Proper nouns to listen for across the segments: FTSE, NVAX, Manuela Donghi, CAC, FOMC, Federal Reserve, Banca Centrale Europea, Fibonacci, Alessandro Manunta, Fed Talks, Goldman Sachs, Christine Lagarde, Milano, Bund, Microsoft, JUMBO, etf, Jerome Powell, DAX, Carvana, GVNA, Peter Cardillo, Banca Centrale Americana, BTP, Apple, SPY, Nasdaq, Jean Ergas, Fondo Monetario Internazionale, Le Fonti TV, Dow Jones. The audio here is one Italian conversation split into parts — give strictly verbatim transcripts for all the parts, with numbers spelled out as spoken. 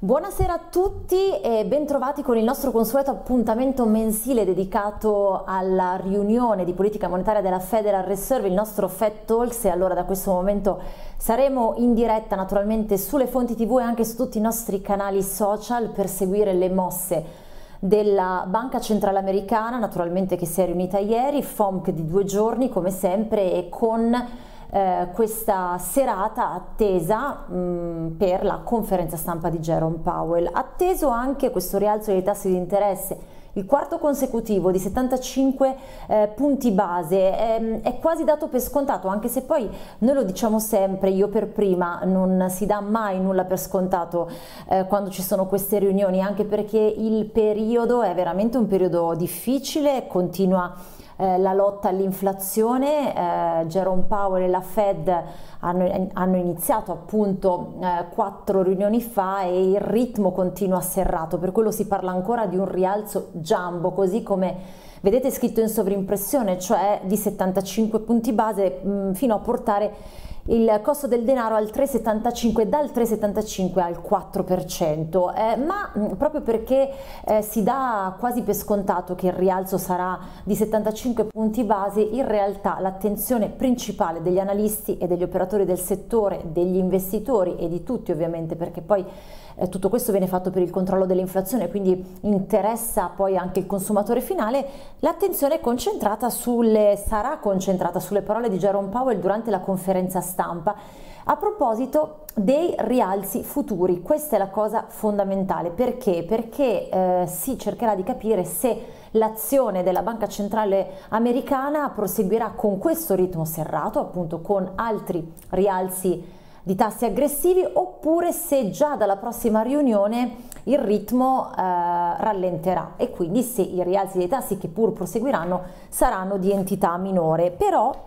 Buonasera a tutti e bentrovati con il nostro consueto appuntamento mensile dedicato alla riunione di politica monetaria della Federal Reserve, il nostro Fed Talks. E allora da questo momento saremo in diretta naturalmente sulle fonti tivù e anche su tutti i nostri canali social per seguire le mosse della Banca Centrale Americana, naturalmente, che si è riunita ieri, F O M C di due giorni come sempre, e con Eh, questa serata attesa mh, per la conferenza stampa di Jerome Powell. Atteso anche questo rialzo dei tassi di interesse, il quarto consecutivo di settantacinque eh, punti base, è, è quasi dato per scontato, anche se poi noi lo diciamo sempre, io per prima, non si dà mai nulla per scontato eh, quando ci sono queste riunioni, anche perché il periodo è veramente un periodo difficile, continua la lotta all'inflazione. eh, Jerome Powell e la Fed hanno, hanno iniziato appunto eh, quattro riunioni fa e il ritmo continua serrato, per quello si parla ancora di un rialzo jumbo, così come vedete scritto in sovrimpressione, cioè di settantacinque punti base mh, fino a portare il costo del denaro al tre virgola settantacinque, dal tre virgola settantacinque al quattro per cento, eh, ma mh, proprio perché eh, si dà quasi per scontato che il rialzo sarà di settantacinque punti base, in realtà l'attenzione principale degli analisti e degli operatori del settore, degli investitori e di tutti ovviamente, perché poi eh, tutto questo viene fatto per il controllo dell'inflazione, quindi interessa poi anche il consumatore finale, l'attenzione è concentrata sulle, sarà concentrata sulle parole di Jerome Powell durante la conferenza stampa. Stampa. A proposito dei rialzi futuri, questa è la cosa fondamentale, perché? Perché eh, si cercherà di capire se l'azione della Banca Centrale Americana proseguirà con questo ritmo serrato, appunto con altri rialzi di tassi aggressivi, oppure se già dalla prossima riunione il ritmo eh, rallenterà e quindi se i rialzi dei tassi, che pur proseguiranno, saranno di entità minore. Però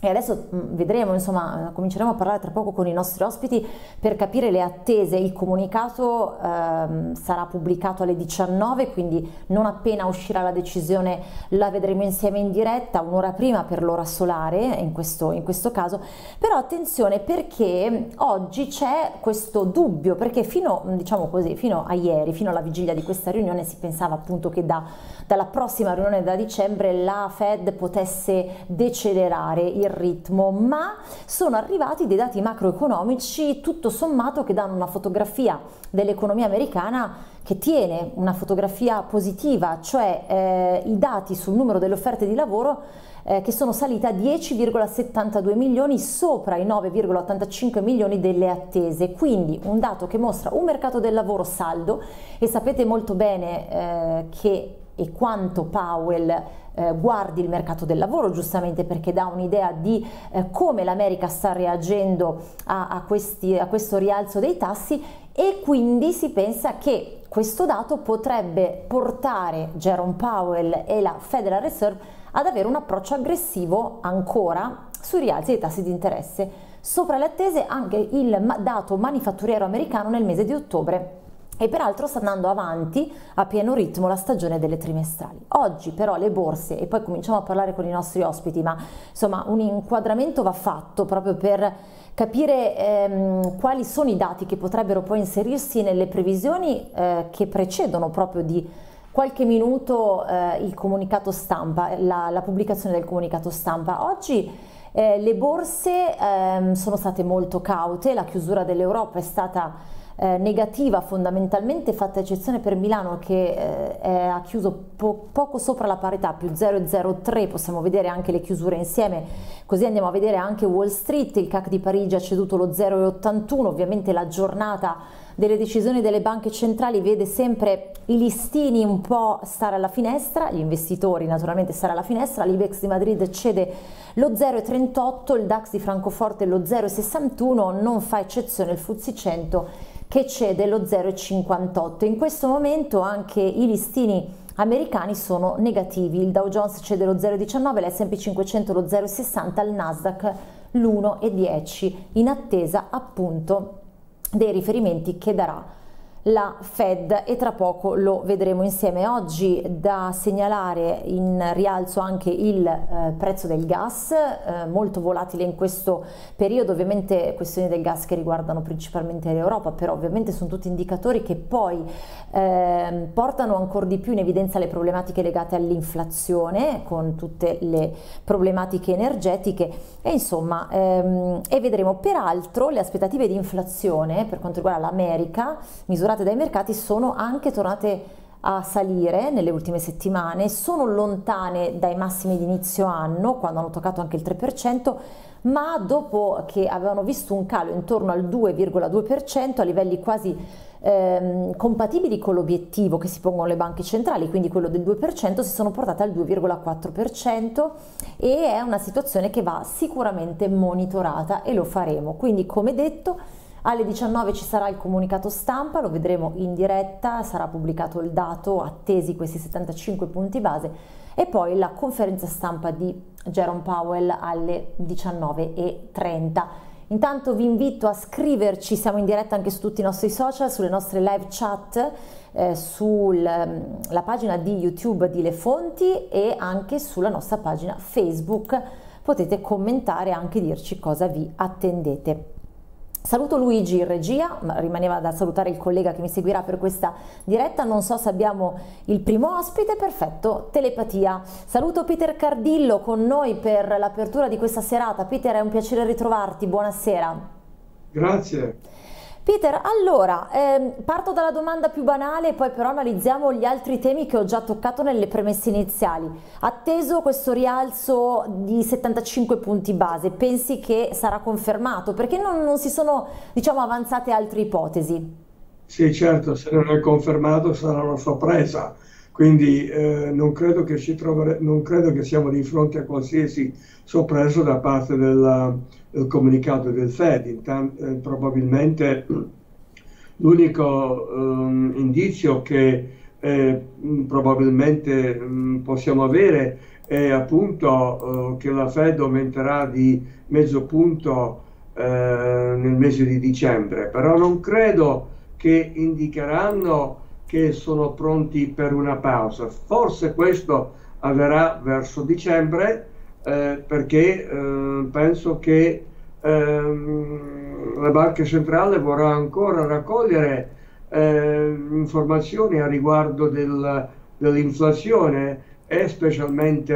e adesso vedremo, insomma, cominceremo a parlare tra poco con i nostri ospiti per capire le attese. Il comunicato ehm, sarà pubblicato alle diciannove, quindi non appena uscirà la decisione la vedremo insieme in diretta, un'ora prima per l'ora solare in questo, in questo caso. Però attenzione, perché oggi c'è questo dubbio, perché fino, diciamo così, fino a ieri, fino alla vigilia di questa riunione, si pensava appunto che da, dalla prossima riunione da dicembre la Fed potesse decelerare il ritmo, ma sono arrivati dei dati macroeconomici tutto sommato che danno una fotografia dell'economia americana che tiene, una fotografia positiva, cioè eh, i dati sul numero delle offerte di lavoro eh, che sono salite a dieci virgola settantadue milioni, sopra i nove virgola ottantacinque milioni delle attese, quindi un dato che mostra un mercato del lavoro saldo, e sapete molto bene eh, che e quanto Powell eh, guardi il mercato del lavoro, giustamente, perché dà un'idea di eh, come l'America sta reagendo a, a, questi, a questo rialzo dei tassi, e quindi si pensa che questo dato potrebbe portare Jerome Powell e la Federal Reserve ad avere un approccio aggressivo ancora sui rialzi dei tassi di interesse. Sopra le attese anche il dato manifatturiero americano nel mese di ottobre, e peraltro sta andando avanti a pieno ritmo la stagione delle trimestrali. Oggi però le borse, e poi cominciamo a parlare con i nostri ospiti, ma insomma un inquadramento va fatto proprio per capire ehm, quali sono i dati che potrebbero poi inserirsi nelle previsioni eh, che precedono proprio di qualche minuto eh, il comunicato stampa, la, la pubblicazione del comunicato stampa. Oggi eh, le borse ehm, sono state molto caute, la chiusura dell'Europa è stata Eh, negativa fondamentalmente, fatta eccezione per Milano che eh, è, ha chiuso po poco sopra la parità, più zero virgola zero tre, possiamo vedere anche le chiusure insieme, così andiamo a vedere anche Wall Street. Il C A C di Parigi ha ceduto lo zero virgola ottantuno, ovviamente la giornata delle decisioni delle banche centrali vede sempre i listini un po' stare alla finestra, gli investitori naturalmente stare alla finestra, l'Ibex di Madrid cede lo zero virgola trentotto, il DAX di Francoforte lo zero virgola sessantuno, non fa eccezione il F T S E cento che cede lo zero virgola cinquantotto. In questo momento anche i listini americani sono negativi, il Dow Jones cede lo zero virgola diciannove, l'S and P cinquecento lo zero virgola sessanta, il Nasdaq l'uno virgola dieci, in attesa appunto dei riferimenti che darà la Fed, e tra poco lo vedremo insieme. Oggi da segnalare in rialzo anche il eh, prezzo del gas, eh, molto volatile in questo periodo, ovviamente questioni del gas che riguardano principalmente l'Europa, però ovviamente sono tutti indicatori che poi eh, portano ancora di più in evidenza le problematiche legate all'inflazione, con tutte le problematiche energetiche e insomma ehm, e vedremo. Peraltro le aspettative di inflazione per quanto riguarda l'America misurate dai mercati sono anche tornate a salire nelle ultime settimane, sono lontane dai massimi di inizio anno quando hanno toccato anche il tre per cento, ma dopo che avevano visto un calo intorno al due virgola due per cento a livelli quasi ehm, compatibili con l'obiettivo che si pongono le banche centrali, quindi quello del due per cento, si sono portate al due virgola quattro per cento, e è una situazione che va sicuramente monitorata e lo faremo. Quindi, come detto, alle diciannove ci sarà il comunicato stampa, lo vedremo in diretta, sarà pubblicato il dato, attesi questi settantacinque punti base, e poi la conferenza stampa di Jerome Powell alle diciannove e trenta. Intanto vi invito a scriverci, siamo in diretta anche su tutti i nostri social, sulle nostre live chat, eh, sulla pagina di YouTube di Le Fonti e anche sulla nostra pagina Facebook. Potete commentare e anche dirci cosa vi attendete. Saluto Luigi in regia, ma rimaneva da salutare il collega che mi seguirà per questa diretta. Non so se abbiamo il primo ospite, perfetto, telepatia. Saluto Peter Cardillo con noi per l'apertura di questa serata. Peter, è un piacere ritrovarti, buonasera. Grazie. Peter, allora, ehm, parto dalla domanda più banale e poi però analizziamo gli altri temi che ho già toccato nelle premesse iniziali. Atteso questo rialzo di settantacinque punti base, pensi che sarà confermato? Perché non, non si sono, diciamo, avanzate altre ipotesi? Sì, certo, se non è confermato sarà una sorpresa, quindi eh, non, credo che ci trovere, non credo che siamo di fronte a qualsiasi sorpresa da parte della... il comunicato del Fed. Intanto, eh, probabilmente l'unico um, indizio che eh, probabilmente um, possiamo avere è appunto uh, che la Fed aumenterà di mezzo punto eh, nel mese di dicembre, però non credo che indicheranno che sono pronti per una pausa. Forse questo avverrà verso dicembre, Eh, perché eh, penso che ehm, la Banca Centrale vorrà ancora raccogliere eh, informazioni a riguardo del, dell'inflazione e specialmente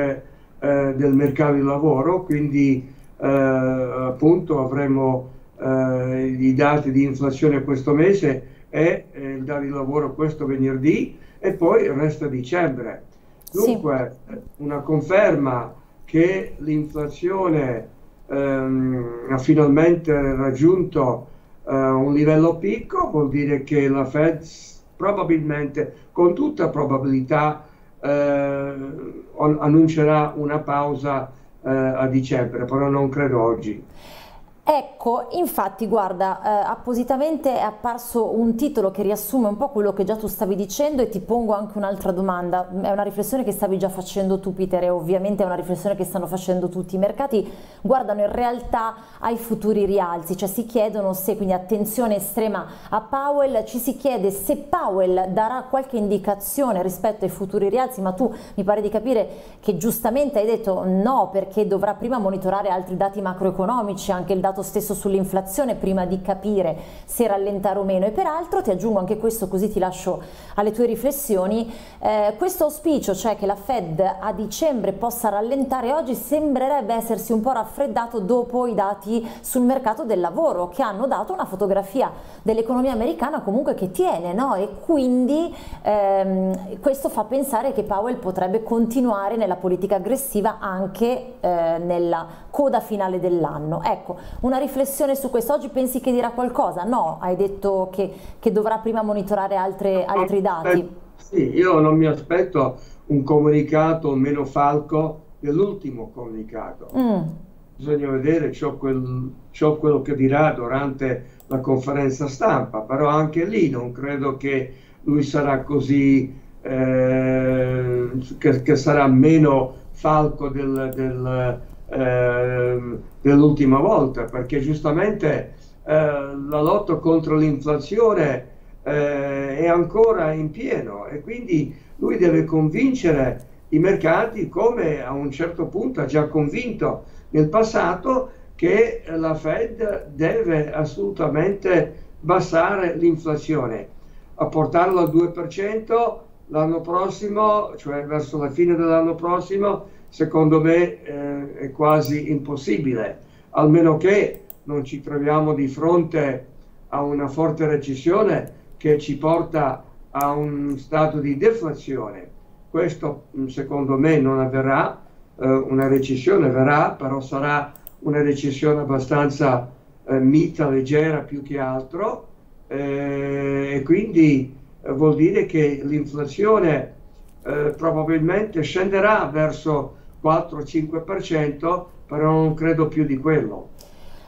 eh, del mercato di lavoro, quindi eh, appunto avremo eh, i dati di inflazione questo mese e eh, il dato di lavoro questo venerdì, e poi resta dicembre. Dunque, sì, una conferma che l'inflazione ehm, ha finalmente raggiunto eh, un livello picco, vuol dire che la Fed probabilmente, con tutta probabilità, eh, annuncerà una pausa eh, a dicembre, però non credo oggi. Ecco, infatti, guarda, eh, appositamente è apparso un titolo che riassume un po' quello che già tu stavi dicendo, e ti pongo anche un'altra domanda. È una riflessione che stavi già facendo tu, Peter, e ovviamente è una riflessione che stanno facendo tutti i mercati. Guardano in realtà ai futuri rialzi, cioè si chiedono se, quindi attenzione estrema a Powell, ci si chiede se Powell darà qualche indicazione rispetto ai futuri rialzi, ma tu mi pare di capire che giustamente hai detto no, perché dovrà prima monitorare altri dati macroeconomici, anche il dato stesso sull'inflazione, prima di capire se rallentare o meno. E peraltro ti aggiungo anche questo, così ti lascio alle tue riflessioni, eh, questo auspicio, cioè che la Fed a dicembre possa rallentare, oggi sembrerebbe essersi un po' raffreddato dopo i dati sul mercato del lavoro, che hanno dato una fotografia dell'economia americana comunque che tiene, no? E quindi ehm, questo fa pensare che Powell potrebbe continuare nella politica aggressiva anche eh, nella coda finale dell'anno. Ecco, una riflessione su questo. Oggi pensi che dirà qualcosa? No, hai detto che, che dovrà prima monitorare altre, altri dati. Sì, io non mi aspetto un comunicato meno falco dell'ultimo comunicato. Mm. Bisogna vedere ciò, quel, ciò quello che dirà durante la conferenza stampa, però anche lì non credo che lui sarà così, eh, che, che sarà meno falco del... del Eh, dell'ultima volta, perché giustamente eh, la lotta contro l'inflazione eh, è ancora in pieno, e quindi lui deve convincere i mercati, come a un certo punto ha già convinto nel passato, che la Fed deve assolutamente abbassare l'inflazione, a portarlo al due per cento l'anno prossimo, cioè verso la fine dell'anno prossimo. Secondo me eh, è quasi impossibile, almeno che non ci troviamo di fronte a una forte recessione che ci porta a un stato di deflazione. Questo secondo me non avverrà, eh, una recessione verrà, però sarà una recessione abbastanza eh, mita, leggera più che altro, eh, e quindi eh, vuol dire che l'inflazione eh, probabilmente scenderà verso quattro cinque per cento, però non credo più di quello.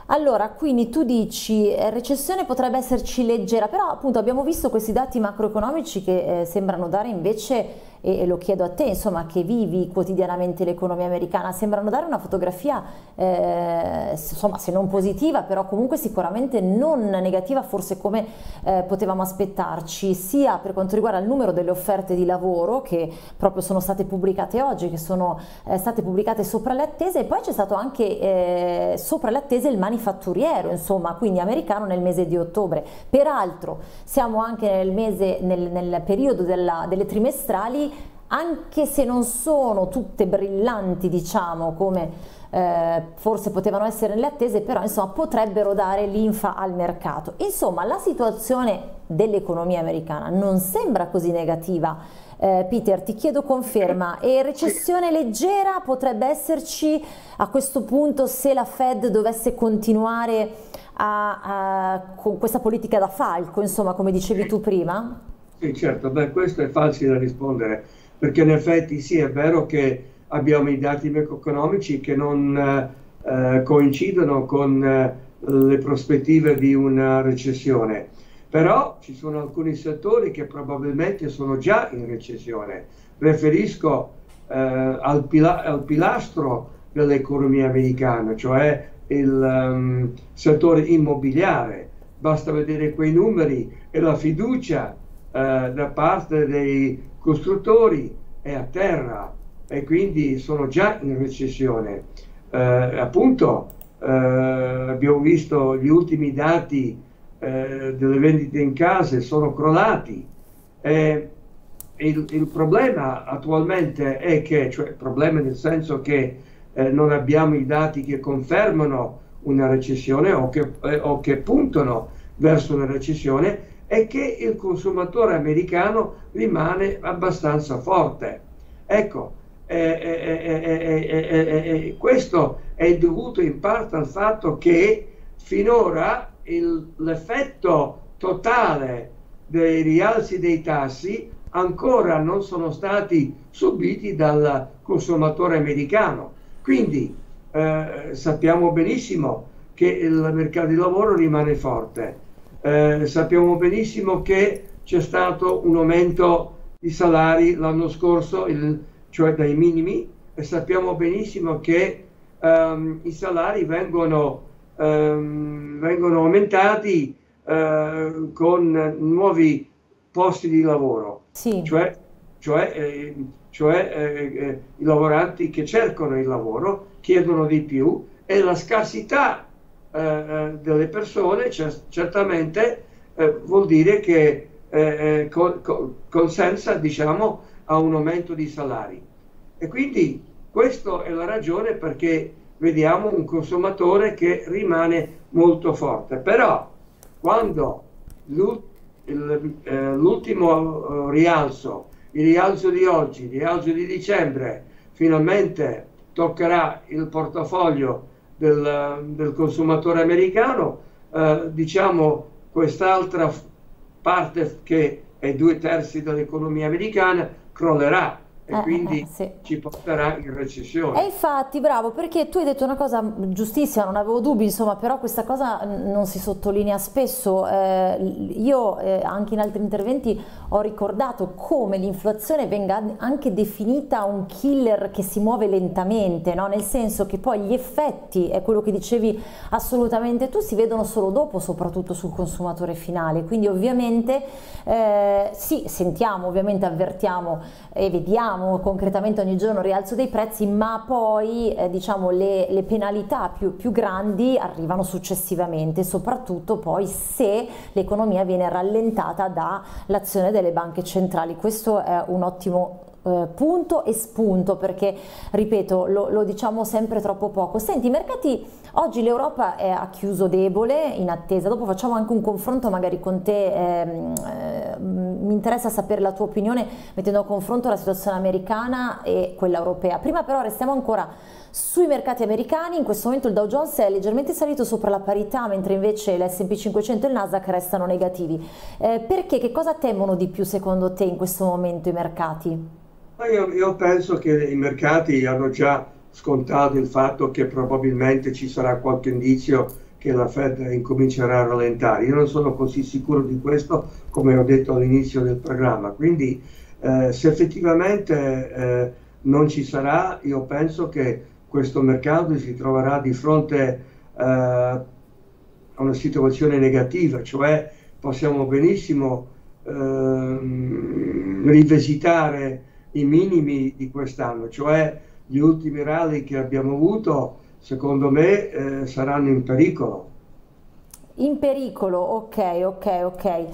Allora, quindi tu dici eh, recessione potrebbe esserci leggera, però appunto abbiamo visto questi dati macroeconomici che eh, sembrano dare invece, e, e lo chiedo a te insomma che vivi quotidianamente l'economia americana, sembrano dare una fotografia eh, insomma se non positiva però comunque sicuramente non negativa, forse come eh, potevamo aspettarci, sia per quanto riguarda il numero delle offerte di lavoro che proprio sono state pubblicate oggi, che sono eh, state pubblicate sopra le attese, e poi c'è stato anche eh, sopra le attese il manifesto manifatturiero, insomma, quindi americano nel mese di ottobre. Peraltro siamo anche nel mese, nel, nel periodo della, delle trimestrali, anche se non sono tutte brillanti, diciamo, come eh, forse potevano essere le attese, però insomma potrebbero dare linfa al mercato. Insomma, la situazione dell'economia americana non sembra così negativa. Eh, Peter, ti chiedo conferma, e recessione leggera potrebbe esserci a questo punto se la Fed dovesse continuare a, a, con questa politica da falco, insomma, come dicevi tu prima? Sì, certo, beh, questo è facile da rispondere, perché in effetti sì, è vero che abbiamo i dati macroeconomici che non eh, coincidono con eh, le prospettive di una recessione. Però ci sono alcuni settori che probabilmente sono già in recessione. Riferisco eh, al, pila al pilastro dell'economia americana, cioè il um, settore immobiliare. Basta vedere quei numeri, e la fiducia eh, da parte dei costruttori è a terra, e quindi sono già in recessione. Eh, appunto eh, abbiamo visto gli ultimi dati Eh, delle vendite in case, sono crollati. Eh, il, il problema attualmente è che, cioè problema nel senso che eh, non abbiamo i dati che confermano una recessione o che, eh, o che puntano verso una recessione, è che il consumatore americano rimane abbastanza forte. Ecco, eh, eh, eh, eh, eh, eh, questo è dovuto in parte al fatto che finora l'effetto totale dei rialzi dei tassi ancora non sono stati subiti dal consumatore americano. Quindi eh, sappiamo benissimo che il mercato di lavoro rimane forte, eh, sappiamo benissimo che c'è stato un aumento di salari l'anno scorso, il, cioè dai minimi, e sappiamo benissimo che ehm, i salari vengono vengono aumentati eh, con nuovi posti di lavoro, sì. cioè, cioè, eh, cioè eh, eh, i lavoranti che cercano il lavoro chiedono di più, e la scarsità eh, delle persone certamente eh, vuol dire che eh, con, con, consensa, diciamo, a un aumento di salari, e quindi questa è la ragione perché vediamo un consumatore che rimane molto forte. Però quando l'ultimo rialzo, il rialzo di oggi, il rialzo di dicembre, finalmente toccherà il portafoglio del, del consumatore americano, eh, diciamo quest'altra parte che è due terzi dell'economia americana crollerà, e eh, quindi eh, sì. ci porterà in recessione. E infatti, bravo, perché tu hai detto una cosa giustissima, non avevo dubbi, insomma, però questa cosa non si sottolinea spesso. Eh, io eh, anche in altri interventi ho ricordato come l'inflazione venga anche definita un killer che si muove lentamente, no? Nel senso che poi gli effetti, è quello che dicevi assolutamente tu, si vedono solo dopo, soprattutto sul consumatore finale, quindi ovviamente eh, sì, sentiamo, ovviamente avvertiamo e vediamo concretamente ogni giorno il rialzo dei prezzi, ma poi eh, diciamo le, le penalità più, più grandi arrivano successivamente, soprattutto poi se l'economia viene rallentata dall'azione delle banche centrali. Questo è un ottimo Eh, punto e spunto, perché ripeto, lo, lo diciamo sempre troppo poco. Senti, i mercati oggi, l'Europa ha chiuso debole in attesa, dopo facciamo anche un confronto magari con te, ehm, eh, mi interessa sapere la tua opinione mettendo a confronto la situazione americana e quella europea. Prima però restiamo ancora sui mercati americani. In questo momento il Dow Jones è leggermente salito sopra la parità, mentre invece l'esse e pi cinquecento e il Nasdaq restano negativi. Eh, perché? Che cosa temono di più secondo te in questo momento i mercati? Io, io penso che i mercati hanno già scontato il fatto che probabilmente ci sarà qualche indizio che la Fed incomincerà a rallentare. Io non sono così sicuro di questo, come ho detto all'inizio del programma, quindi eh, se effettivamente eh, non ci sarà, io penso che questo mercato si troverà di fronte eh, a una situazione negativa, cioè possiamo benissimo eh, rivisitare i minimi di quest'anno, cioè gli ultimi rally che abbiamo avuto, secondo me eh, saranno in pericolo. In pericolo, ok, ok, ok. E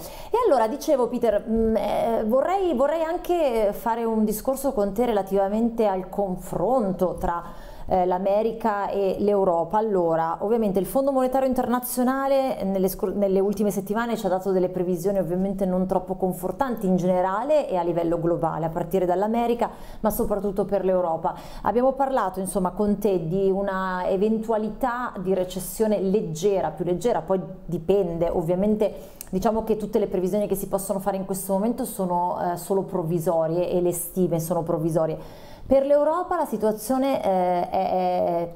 allora, dicevo Peter, mh, eh, vorrei, vorrei anche fare un discorso con te relativamente al confronto tra l'America e l'Europa. Allora, ovviamente il Fondo Monetario Internazionale nelle, nelle ultime settimane ci ha dato delle previsioni ovviamente non troppo confortanti in generale e a livello globale, a partire dall'America, ma soprattutto per l'Europa. Abbiamo parlato insomma con te di una eventualità di recessione leggera, più leggera, poi dipende ovviamente. Diciamo che tutte le previsioni che si possono fare in questo momento sono eh, solo provvisorie e le stime sono provvisorie. Per l'Europa la situazione eh, è, è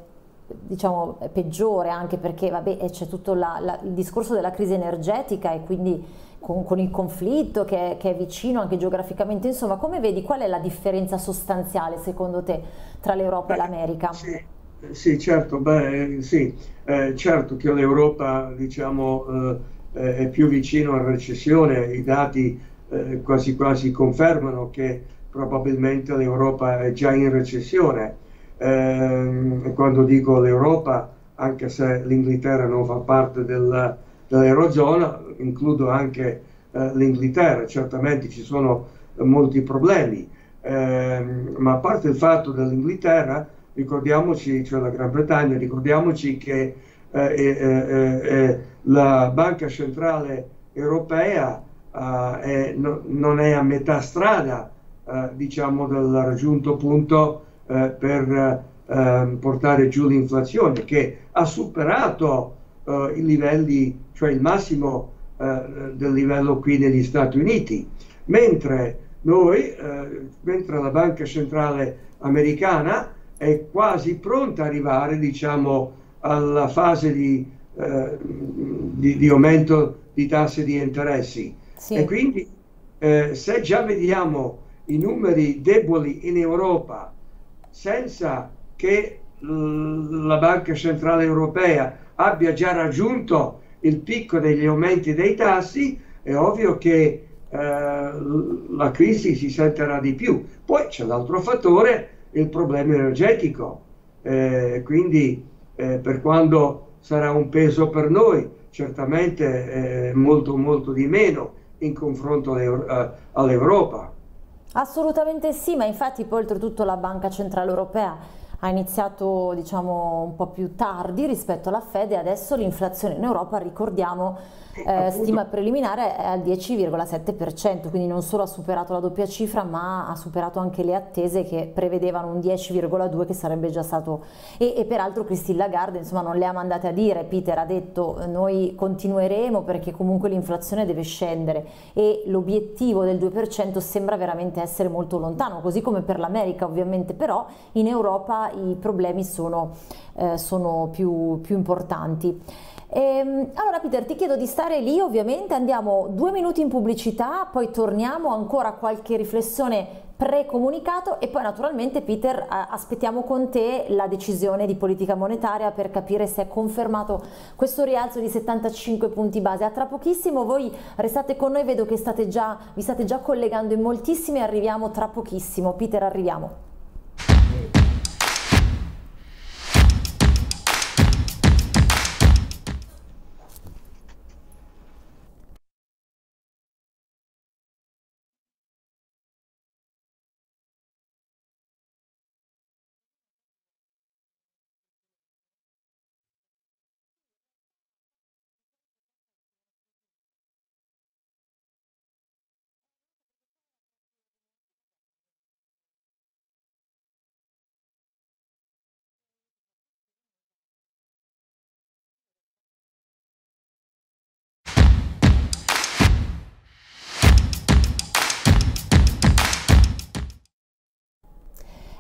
diciamo peggiore, anche perché c'è tutto la, la, il discorso della crisi energetica e quindi con, con il conflitto che è, che è vicino anche geograficamente. Insomma, come vedi, qual è la differenza sostanziale secondo te tra l'Europa e l'America? Sì, sì, certo, beh, sì, eh, certo che l'Europa, diciamo, eh, è più vicino a recessione. I dati eh, quasi quasi confermano che probabilmente l'Europa è già in recessione. Eh, quando dico l'Europa, anche se l'Inghilterra non fa parte del, dell'Eurozona, includo anche eh, l'Inghilterra. Certamente ci sono eh, molti problemi, eh, ma a parte il fatto dell'Inghilterra, ricordiamoci, cioè la Gran Bretagna, ricordiamoci che Eh, eh, eh, eh, la Banca Centrale Europea eh, è, no, non è a metà strada eh, diciamo del raggiunto punto eh, per eh, portare giù l'inflazione, che ha superato eh, i livelli, cioè il massimo eh, del livello qui negli Stati Uniti, mentre noi eh, mentre la Banca Centrale Americana è quasi pronta a arrivare, diciamo, alla fase di, eh, di, di aumento di tasse di interessi. Sì. E quindi eh, se già vediamo i numeri deboli in Europa senza che la Banca Centrale Europea abbia già raggiunto il picco degli aumenti dei tassi, è ovvio che eh, la crisi si sentirà di più. Poi c'è l'altro fattore, il problema energetico, eh, quindi Eh, per quando sarà un peso per noi, certamente eh, molto molto di meno in confronto all'Europa. Assolutamente sì, ma infatti poi oltretutto la Banca Centrale Europea ha iniziato, diciamo, un po' più tardi rispetto alla Fed, e adesso l'inflazione in Europa, ricordiamo, eh, stima preliminare è al dieci virgola sette per cento, quindi non solo ha superato la doppia cifra, ma ha superato anche le attese che prevedevano un dieci virgola due, che sarebbe già stato, e, e peraltro Christine Lagarde, insomma, non le ha mandate a dire, Peter ha detto noi continueremo perché comunque l'inflazione deve scendere e l'obiettivo del due per cento sembra veramente essere molto lontano, così come per l'America ovviamente, però in Europa i problemi sono, eh, sono più, più importanti. Ehm, allora Peter, ti chiedo di stare lì, ovviamente andiamo due minuti in pubblicità, poi torniamo, ancora qualche riflessione pre-comunicato e poi naturalmente, Peter, aspettiamo con te la decisione di politica monetaria per capire se è confermato questo rialzo di settantacinque punti base. A tra pochissimo, voi restate con noi, vedo che state già, vi state già collegando in moltissimi, arriviamo tra pochissimo. Peter, arriviamo.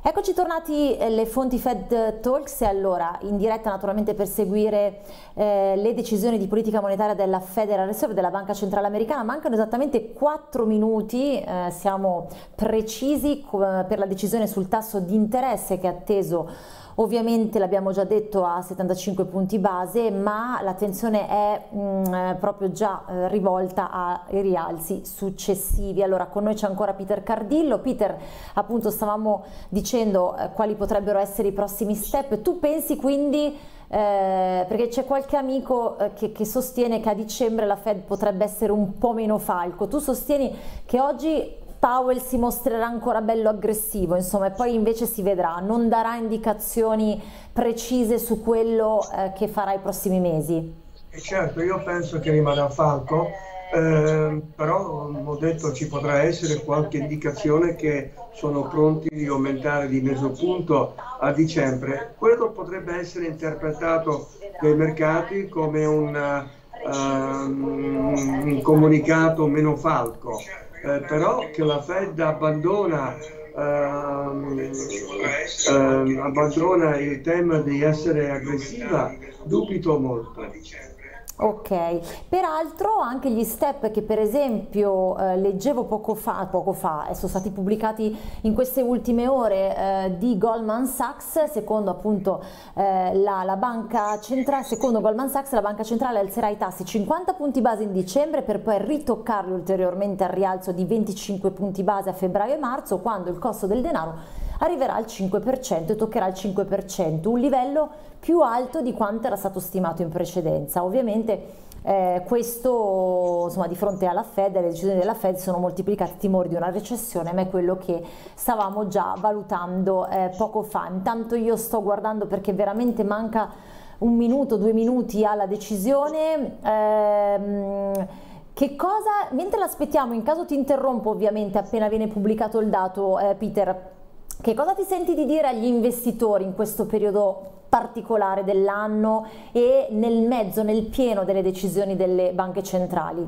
Eccoci tornati, le fonti Fed Talks, e allora in diretta naturalmente per seguire eh, le decisioni di politica monetaria della Federal Reserve, della Banca Centrale Americana. Mancano esattamente quattro minuti, eh, siamo precisi per la decisione sul tasso di interesse che è atteso, ovviamente l'abbiamo già detto, a settantacinque punti base, ma l'attenzione è mh, proprio già eh, rivolta ai rialzi successivi. Allora con noi c'è ancora Peter Cardillo. Peter, appunto stavamo dicendo eh, quali potrebbero essere i prossimi step. Tu pensi quindi, eh, perché c'è qualche amico eh, che, che sostiene che a dicembre la Fed potrebbe essere un po' meno falco, tu sostieni che oggi Powell si mostrerà ancora bello aggressivo, insomma, e poi invece si vedrà, non darà indicazioni precise su quello eh, che farà i prossimi mesi? E certo, io penso che rimarrà falco, eh, però ho detto ci potrà essere qualche indicazione che sono pronti di aumentare di mezzo punto a dicembre. Quello potrebbe essere interpretato dai mercati come un, uh, un comunicato meno falco. Eh, però che la Fed abbandona, ehm, ehm, abbandona il tema di essere aggressiva, dubito molto. Ok, peraltro anche gli step che per esempio eh, leggevo poco fa, poco fa eh, sono stati pubblicati in queste ultime ore eh, di Goldman Sachs, secondo appunto eh, la, la banca centrale, secondo Goldman Sachs la banca centrale alzerà i tassi cinquanta punti base in dicembre per poi ritoccarli ulteriormente al rialzo di venticinque punti base a febbraio e marzo, quando il costo del denaro arriverà al cinque per cento e toccherà il cinque per cento, un livello più alto di quanto era stato stimato in precedenza. Ovviamente eh, questo, insomma, di fronte alla Fed, alle decisioni della Fed, sono moltiplicati i timori di una recessione, ma è quello che stavamo già valutando eh, poco fa. Intanto io sto guardando, perché veramente manca un minuto, due minuti alla decisione. Ehm, Che cosa, mentre l'aspettiamo, in caso ti interrompo ovviamente appena viene pubblicato il dato, eh, Peter, che cosa ti senti di dire agli investitori in questo periodo particolare dell'anno e nel mezzo, nel pieno delle decisioni delle banche centrali?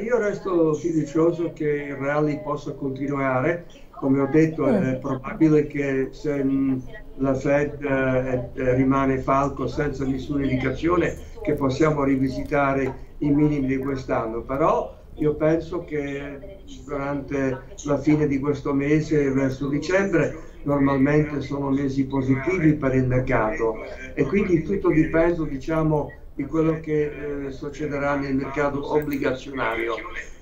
Io resto fiducioso che il rally possa continuare. Come ho detto, mm. è probabile che se la Fed eh, rimane falco senza nessuna indicazione, che possiamo rivisitare i minimi di quest'anno, però io penso che durante la fine di questo mese, verso dicembre, normalmente sono mesi positivi per il mercato, e quindi tutto dipende, diciamo, di quello che eh, succederà nel mercato obbligazionario.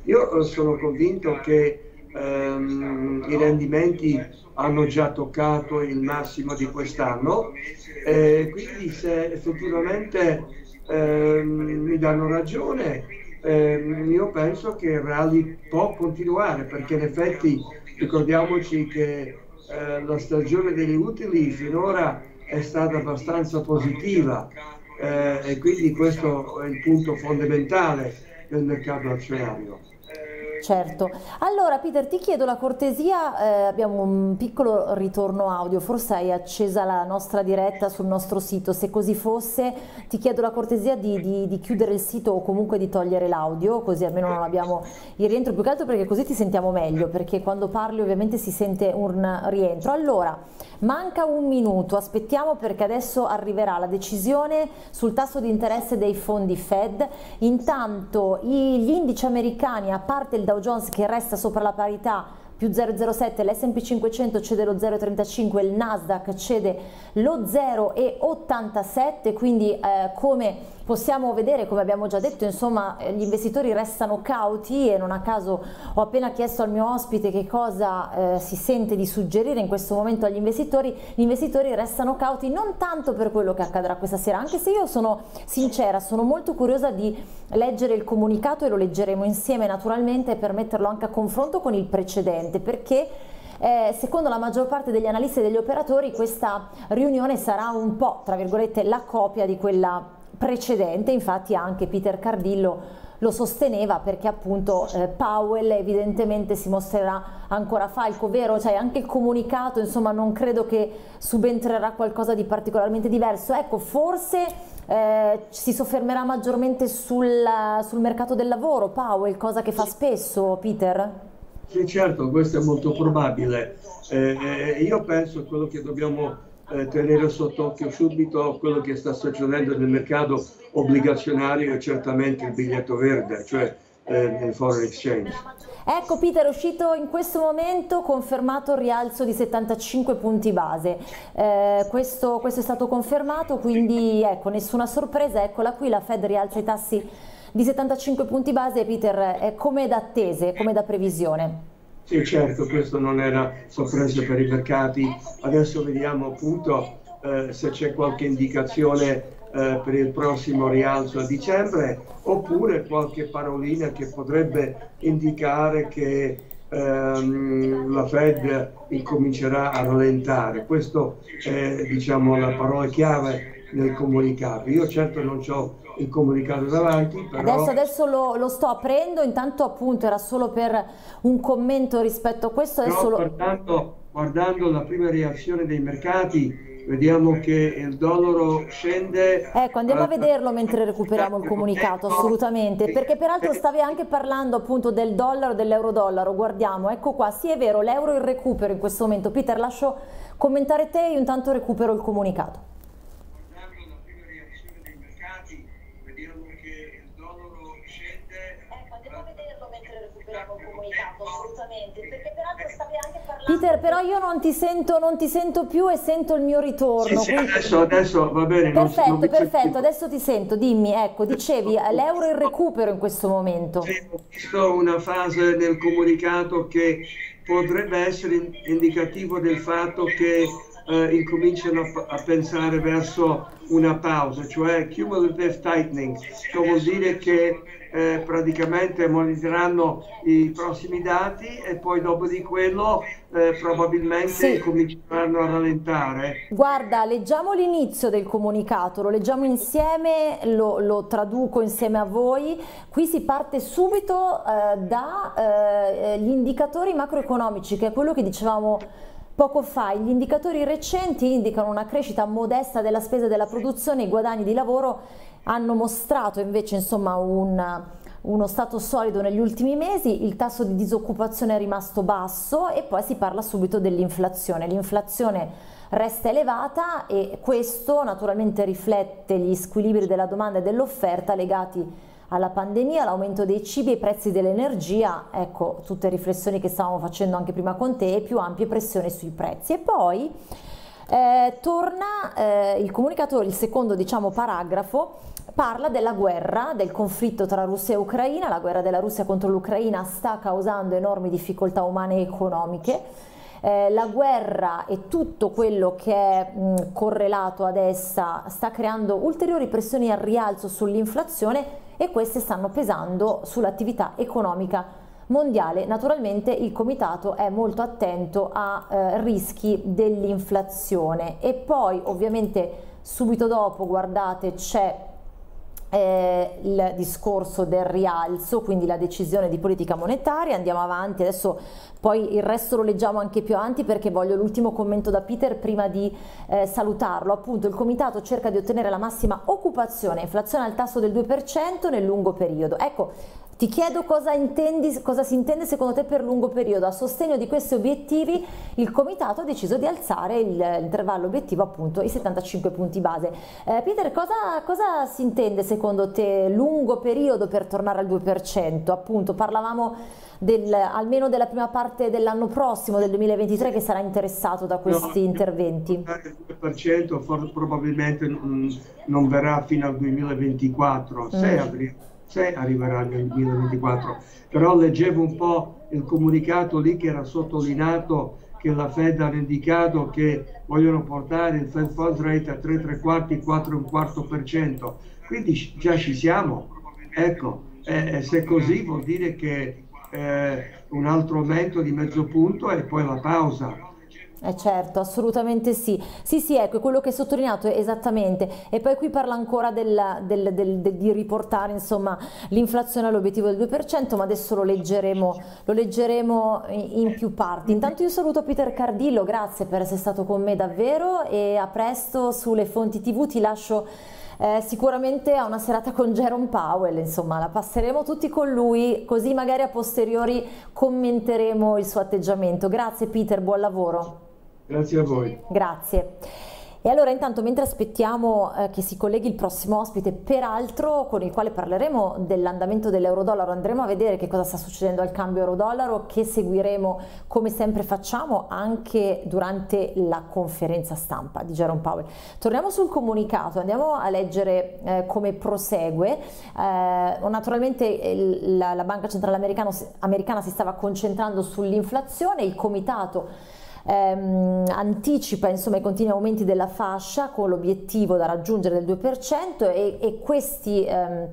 Io sono convinto che ehm, i rendimenti hanno già toccato il massimo di quest'anno, e quindi se effettivamente ehm, mi danno ragione, Eh, io penso che il rally può continuare, perché in effetti ricordiamoci che eh, la stagione degli utili finora è stata abbastanza positiva, eh, e quindi questo è il punto fondamentale del mercato azionario. Certo. Allora Peter, ti chiedo la cortesia, eh, abbiamo un piccolo ritorno audio, forse hai accesa la nostra diretta sul nostro sito, se così fosse ti chiedo la cortesia di, di, di chiudere il sito o comunque di togliere l'audio, così almeno non abbiamo il rientro, più che altro perché così ti sentiamo meglio, perché quando parli ovviamente si sente un rientro. Allora, manca un minuto, aspettiamo perché adesso arriverà la decisione sul tasso di interesse dei fondi Fed, intanto gli indici americani, a parte il Dow Jones che resta sopra la parità più zero virgola zero sette, l'esse e pi cinquecento cede lo zero virgola trentacinque, il Nasdaq cede lo zero virgola ottantasette, quindi eh, come possiamo vedere, come abbiamo già detto, insomma gli investitori restano cauti e non a caso ho appena chiesto al mio ospite che cosa eh, si sente di suggerire in questo momento agli investitori. Gli investitori restano cauti non tanto per quello che accadrà questa sera, anche se io sono sincera, sono molto curiosa di leggere il comunicato e lo leggeremo insieme naturalmente per metterlo anche a confronto con il precedente, perché eh, secondo la maggior parte degli analisti e degli operatori questa riunione sarà un po', tra virgolette, la copia di quella precedente, infatti anche Peter Cardillo lo sosteneva perché appunto eh, Powell evidentemente si mostrerà ancora falco, vero? Cioè anche il comunicato, insomma non credo che subentrerà qualcosa di particolarmente diverso, ecco forse... Eh, si soffermerà maggiormente sul, sul mercato del lavoro Powell, cosa che fa spesso, Peter? Sì, certo, questo è molto probabile. Eh, io penso che quello che dobbiamo eh, tenere sott'occhio subito, quello che sta succedendo nel mercato obbligazionario, è certamente il biglietto verde, cioè eh, il foreign exchange. Ecco Peter, è uscito in questo momento, confermato il rialzo di settantacinque punti base, eh, questo, questo è stato confermato, quindi ecco, nessuna sorpresa, eccola qui, la Fed rialza i tassi di settantacinque punti base. Peter, è come da attese, come da previsione? Sì certo, questo non era sorpresa per i mercati, adesso vediamo appunto eh, se c'è qualche indicazione Eh, per il prossimo rialzo a dicembre, oppure qualche parolina che potrebbe indicare che ehm, la Fed incomincerà a rallentare. Questo è, diciamo, la parola chiave nel comunicato. Io certo non ho il comunicato davanti, però... adesso, adesso lo, lo sto aprendo, intanto appunto era solo per un commento rispetto a questo. Adesso no, lo... pertanto, guardando la prima reazione dei mercati, vediamo che il dollaro scende... Ecco, andiamo a vederlo mentre recuperiamo il comunicato, assolutamente, perché peraltro stavi anche parlando appunto del dollaro, dell'euro-dollaro, guardiamo, ecco qua, sì è vero, l'euro in recupero in questo momento. Peter, lascio commentare te, io intanto recupero il comunicato. Guardando la prima reazione dei mercati, vediamo che il dollaro scende... Ecco, andiamo a vederlo mentre recuperiamo il comunicato, assolutamente, perché peraltro stavi anche... Peter, però io non ti sento, non ti sento più e sento il mio ritorno. Sì, sì, adesso, adesso va bene. Perfetto, non, non perfetto, adesso ti sento, dimmi, ecco, dicevi l'euro in recupero in questo momento. Sì, ho visto una fase nel comunicato che potrebbe essere indicativo del fatto che eh, incominciano a, a pensare verso una pausa, cioè cumulative tightening, cioè vuol dire che Eh, praticamente monitoreranno i prossimi dati e poi dopo di quello eh, probabilmente sì, cominceranno a rallentare. Guarda, leggiamo l'inizio del comunicato, lo leggiamo insieme, lo, lo traduco insieme a voi. Qui si parte subito eh, dagli eh, indicatori macroeconomici, che è quello che dicevamo poco fa. Gli indicatori recenti indicano una crescita modesta della spesa e della produzione, i guadagni di lavoro hanno mostrato invece insomma un, uno stato solido negli ultimi mesi, il tasso di disoccupazione è rimasto basso e poi si parla subito dell'inflazione. L'inflazione resta elevata e questo naturalmente riflette gli squilibri della domanda e dell'offerta legati alla pandemia, l'aumento dei cibi e i prezzi dell'energia, ecco tutte riflessioni che stavamo facendo anche prima con te, e più ampie pressioni sui prezzi. E poi eh, torna eh, il comunicato, il secondo diciamo paragrafo, parla della guerra, del conflitto tra Russia e Ucraina, la guerra della Russia contro l'Ucraina sta causando enormi difficoltà umane e economiche. Eh, la guerra e tutto quello che è mh, correlato ad essa sta creando ulteriori pressioni al rialzo sull'inflazione e queste stanno pesando sull'attività economica mondiale. Naturalmente il comitato è molto attento a eh, rischi dell'inflazione, e poi ovviamente subito dopo, guardate, c'è Eh, il discorso del rialzo, quindi la decisione di politica monetaria. Andiamo avanti adesso, poi il resto lo leggiamo anche più avanti, perché voglio l'ultimo commento da Peter prima di eh, salutarlo. Appunto, il comitato cerca di ottenere la massima occupazione, inflazione al tasso del due per cento nel lungo periodo. Ecco, ti chiedo cosa intendi, cosa si intende secondo te per lungo periodo. A sostegno di questi obiettivi il comitato ha deciso di alzare l'intervallo obiettivo, appunto i settantacinque punti base. Eh, Peter, cosa, cosa si intende secondo te? Secondo te lungo periodo per tornare al due per cento? Appunto, parlavamo del, almeno della prima parte dell'anno prossimo, del duemilaventitré, che sarà interessato da questi no, interventi. Il due per cento for, probabilmente non, non verrà fino al duemilaventiquattro, mm. se, avri, se arriverà nel duemilaventiquattro. Però leggevo un po' il comunicato lì che era sottolineato che la Fed ha indicato che vogliono portare il Fed Funds Rate a tre tre quarti, quattro un quarto per cento. Quindi già ci siamo, ecco, eh, se così vuol dire che eh, un altro aumento di mezzo punto e poi la pausa. Eh certo, assolutamente sì, sì sì, ecco quello che hai sottolineato esattamente. E poi qui parla ancora del, del, del, del, di riportare insomma l'inflazione all'obiettivo del due per cento, ma adesso lo leggeremo, lo leggeremo in più parti. Intanto io saluto Peter Cardillo, grazie per essere stato con me davvero, e a presto sulle fonti tivù. Ti lascio Eh, sicuramente a una serata con Jerome Powell, insomma la passeremo tutti con lui, così magari a posteriori commenteremo il suo atteggiamento. Grazie Peter, buon lavoro. Grazie a voi. Grazie. E allora intanto, mentre aspettiamo eh, che si colleghi il prossimo ospite, peraltro con il quale parleremo dell'andamento dell'euro-dollaro, andremo a vedere che cosa sta succedendo al cambio euro-dollaro, che seguiremo come sempre facciamo anche durante la conferenza stampa di Jerome Powell. Torniamo sul comunicato, andiamo a leggere eh, come prosegue. Eh, naturalmente il, la, la Banca Centrale Americana, americana si stava concentrando sull'inflazione, il comitato Ehm, anticipa insomma i continui aumenti della fascia con l'obiettivo da raggiungere del due per cento, e, e questi ehm,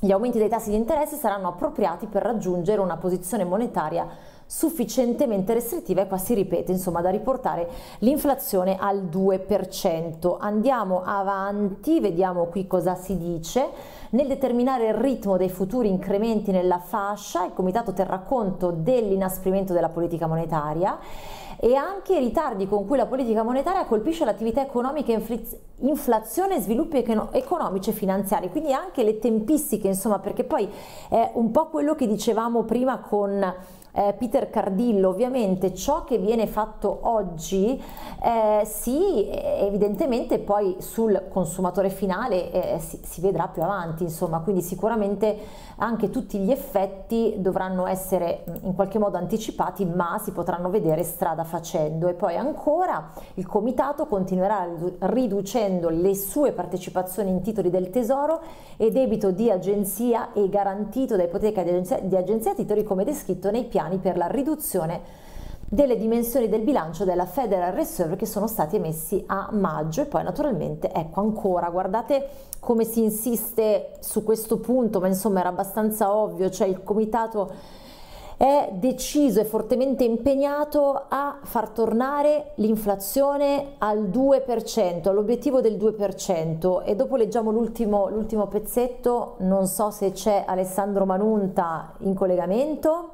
gli aumenti dei tassi di interesse saranno appropriati per raggiungere una posizione monetaria sufficientemente restrittiva, e qua si ripete insomma da riportare l'inflazione al due per cento. Andiamo avanti, vediamo qui cosa si dice. Nel determinare il ritmo dei futuri incrementi nella fascia, il comitato terrà conto dell'inasprimento della politica monetaria e anche i ritardi con cui la politica monetaria colpisce l'attività economica, inflazione e sviluppi economici e finanziari, quindi anche le tempistiche insomma, perché poi è un po' quello che dicevamo prima con Eh, Peter Cardillo. Ovviamente ciò che viene fatto oggi eh, sì, evidentemente poi sul consumatore finale eh, si, si vedrà più avanti insomma, quindi sicuramente anche tutti gli effetti dovranno essere in qualche modo anticipati, ma si potranno vedere strada facendo. E poi ancora il comitato continuerà riducendo le sue partecipazioni in titoli del tesoro e debito di agenzia e garantito da ipoteca di agenzia, di agenzia titoli, come descritto nei piani per la riduzione delle dimensioni del bilancio della Federal Reserve che sono stati emessi a maggio. E poi naturalmente, ecco ancora, guardate come si insiste su questo punto, ma insomma era abbastanza ovvio, cioè il comitato è deciso e fortemente impegnato a far tornare l'inflazione al due per cento, all'obiettivo del due per cento. E dopo leggiamo l'ultimo l'ultimo pezzetto, non so se c'è Alessandro Manunta in collegamento.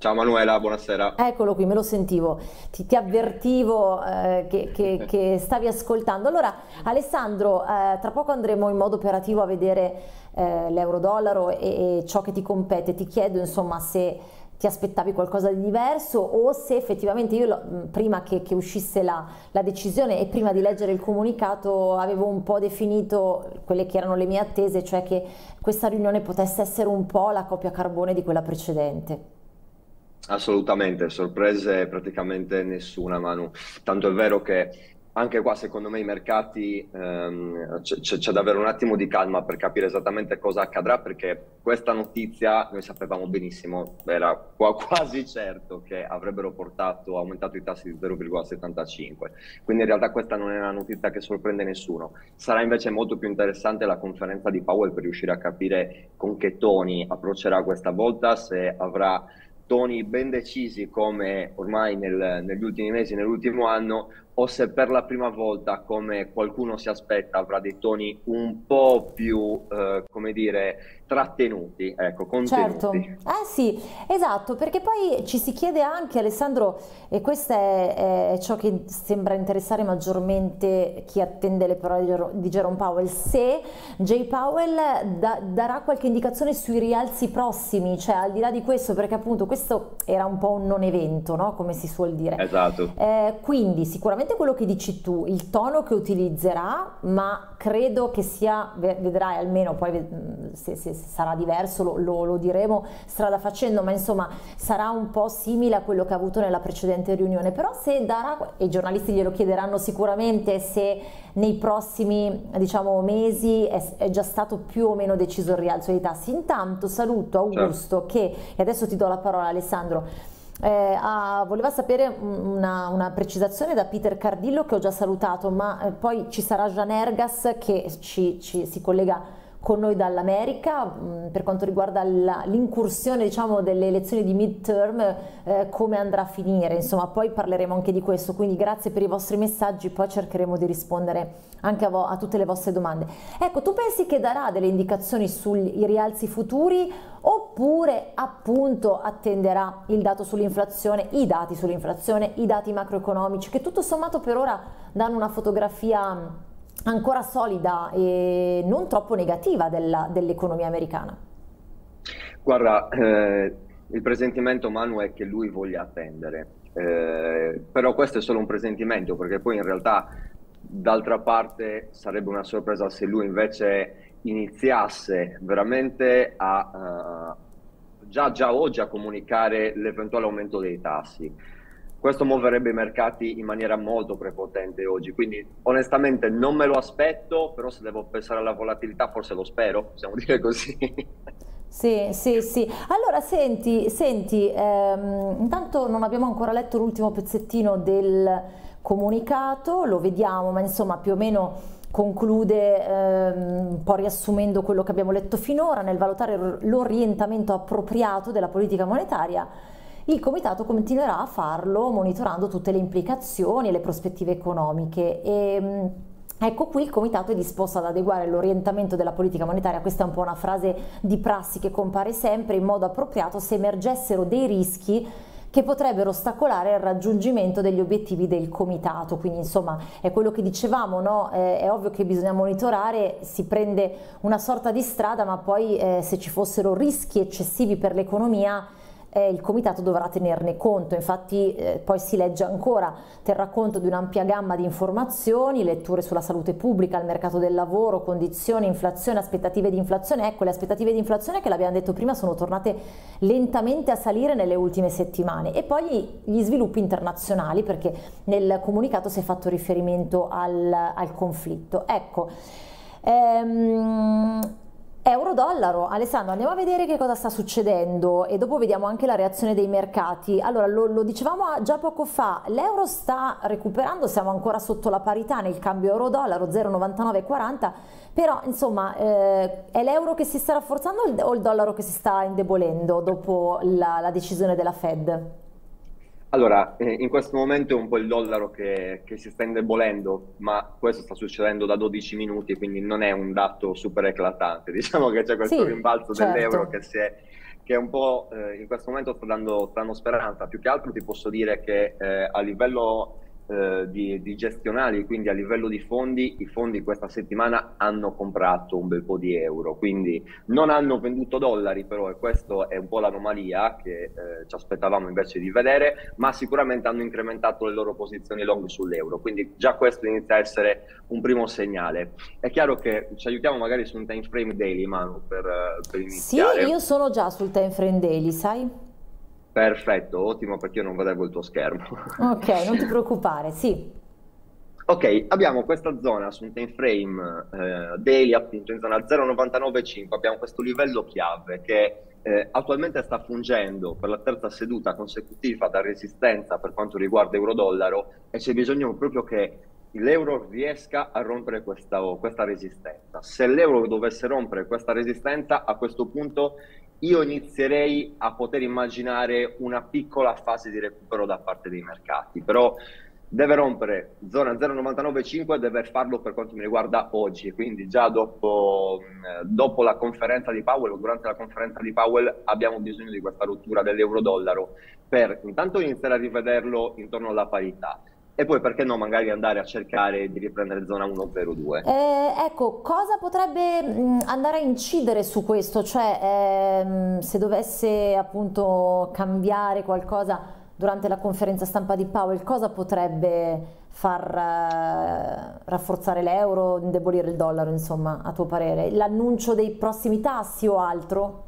Ciao Manuela, buonasera. Eccolo qui, me lo sentivo, ti, ti avvertivo eh, che, che, che stavi ascoltando. Allora Alessandro, eh, tra poco andremo in modo operativo a vedere eh, l'euro-dollaro e, e ciò che ti compete. Ti chiedo insomma se ti aspettavi qualcosa di diverso, o se effettivamente io lo, prima che, che uscisse la, la decisione e prima di leggere il comunicato avevo un po' definito quelle che erano le mie attese, cioè che questa riunione potesse essere un po' la copia carbone di quella precedente. Assolutamente, sorprese praticamente nessuna, Manu. Tanto è vero che Anche qua secondo me i mercati ehm, c'è davvero un attimo di calma per capire esattamente cosa accadrà, perché questa notizia noi sapevamo benissimo, era qua quasi certo che avrebbero portato, aumentato i tassi di zero virgola settantacinque, quindi in realtà questa non è una notizia che sorprende nessuno. Sarà invece molto più interessante la conferenza di Powell per riuscire a capire con che toni approccerà questa volta, se avrà toni ben decisi come ormai nel, negli ultimi mesi, nell'ultimo anno, o se per la prima volta, come qualcuno si aspetta, avrà dei toni un po' più, eh, come dire, trattenuti, ecco, contenuti. Certo, eh sì, esatto, perché poi ci si chiede anche, Alessandro, e questo è, è ciò che sembra interessare maggiormente chi attende le parole di Jerome Powell, se J. Powell da, darà qualche indicazione sui rialzi prossimi, cioè al di là di questo, perché appunto questo era un po' un non evento, no? Come si suol dire. Esatto. Eh, quindi sicuramente quello che dici tu, il tono che utilizzerà, ma credo che sia, vedrai almeno, poi se, se sarà diverso lo, lo, lo diremo strada facendo, ma insomma sarà un po' simile a quello che ha avuto nella precedente riunione. Però se darà, e i giornalisti glielo chiederanno sicuramente, se nei prossimi, diciamo, mesi è, è già stato più o meno deciso il rialzo dei tassi. Intanto saluto Augusto, certo, che, e adesso ti do la parola Alessandro, Eh, ah, voleva sapere una, una precisazione da Peter Cardillo, che ho già salutato, ma eh, poi ci sarà Jean Ergas che ci, ci, si collega con noi dall'America mh, per quanto riguarda l'incursione, diciamo, delle elezioni di midterm, eh, come andrà a finire, insomma poi parleremo anche di questo, quindi grazie per i vostri messaggi, poi cercheremo di rispondere anche a, a tutte le vostre domande. Ecco, tu pensi che darà delle indicazioni sui rialzi futuri, oppure appunto attenderà il dato sull'inflazione, i dati sull'inflazione, i dati macroeconomici, che tutto sommato per ora danno una fotografia ancora solida e non troppo negativa dell'economia dell americana? Guarda, eh, il presentimento, Manu, è che lui voglia attendere, eh, però questo è solo un presentimento, perché poi in realtà d'altra parte sarebbe una sorpresa se lui invece iniziasse veramente a uh, già, già oggi a comunicare l'eventuale aumento dei tassi. Questo muoverebbe i mercati in maniera molto prepotente oggi, quindi onestamente non me lo aspetto, però se devo pensare alla volatilità forse lo spero, possiamo dire così. Sì, sì, sì. Allora senti, senti ehm, intanto non abbiamo ancora letto l'ultimo pezzettino del comunicato, lo vediamo, ma insomma più o meno conclude ehm, un po' riassumendo quello che abbiamo letto finora. Nel valutare l'orientamento appropriato della politica monetaria, il comitato continuerà a farlo monitorando tutte le implicazioni e le prospettive economiche, e ecco qui il comitato è disposto ad adeguare l'orientamento della politica monetaria, questa è un po' una frase di prassi che compare sempre, in modo appropriato se emergessero dei rischi che potrebbero ostacolare il raggiungimento degli obiettivi del comitato. Quindi insomma è quello che dicevamo, no? Eh, è ovvio che bisogna monitorare, si prende una sorta di strada, ma poi eh, se ci fossero rischi eccessivi per l'economia, eh, il comitato dovrà tenerne conto. Infatti eh, poi si legge ancora, terrà conto di un'ampia gamma di informazioni, letture sulla salute pubblica, il mercato del lavoro, condizioni, inflazione, aspettative di inflazione. Ecco, le aspettative di inflazione, che l'abbiamo detto prima, sono tornate lentamente a salire nelle ultime settimane, e poi gli, gli sviluppi internazionali, perché nel comunicato si è fatto riferimento al, al conflitto. Ecco, ehm, euro-dollaro, Alessandro, andiamo a vedere che cosa sta succedendo e dopo vediamo anche la reazione dei mercati. Allora, lo, lo dicevamo già poco fa, l'euro sta recuperando, siamo ancora sotto la parità nel cambio euro-dollaro, zero virgola novantanove quaranta, però insomma eh, è l'euro che si sta rafforzando o il dollaro che si sta indebolendo dopo la, la decisione della Fed? Allora, in questo momento è un po' il dollaro che, che si sta indebolendo, ma questo sta succedendo da dodici minuti, quindi non è un dato super eclatante. Diciamo che c'è questo, sì, rimbalzo, certo, dell'euro che, si è, che è un po' eh, in questo momento sta dando, dando speranza. Più che altro ti posso dire che eh, a livello eh, di, di gestionali, quindi a livello di fondi, i fondi questa settimana hanno comprato un bel po' di euro, quindi non hanno venduto dollari, però, e questa è un po' l'anomalia che eh, ci aspettavamo invece di vedere, ma sicuramente hanno incrementato le loro posizioni long sull'euro, quindi già questo inizia a essere un primo segnale. È chiaro che ci aiutiamo magari su un time frame daily, Manu, per, per iniziare. Sì, io sono già sul time frame daily, sai? Perfetto, ottimo, perché io non vedevo il tuo schermo. Ok, non ti preoccupare, sì. Ok, abbiamo questa zona su un time frame eh, daily, appunto in zona zero virgola novantanove cinque, abbiamo questo livello chiave che eh, attualmente sta fungendo per la terza seduta consecutiva da resistenza per quanto riguarda euro-dollaro, e c'è bisogno proprio che l'euro riesca a rompere questa, questa resistenza. Se l'euro dovesse rompere questa resistenza, a questo punto io inizierei a poter immaginare una piccola fase di recupero da parte dei mercati, però deve rompere zona zero virgola novantanove cinque e deve farlo per quanto mi riguarda oggi, quindi già dopo, dopo la conferenza di Powell, o durante la conferenza di Powell, abbiamo bisogno di questa rottura dell'euro-dollaro per intanto iniziare a rivederlo intorno alla parità. E poi perché no, magari andare a cercare di riprendere zona uno zero due. Eh, ecco, cosa potrebbe mh, andare a incidere su questo? Cioè, ehm, se dovesse appunto cambiare qualcosa durante la conferenza stampa di Powell, cosa potrebbe far eh, rafforzare l'euro, indebolire il dollaro, insomma, a tuo parere? L'annuncio dei prossimi tassi o altro?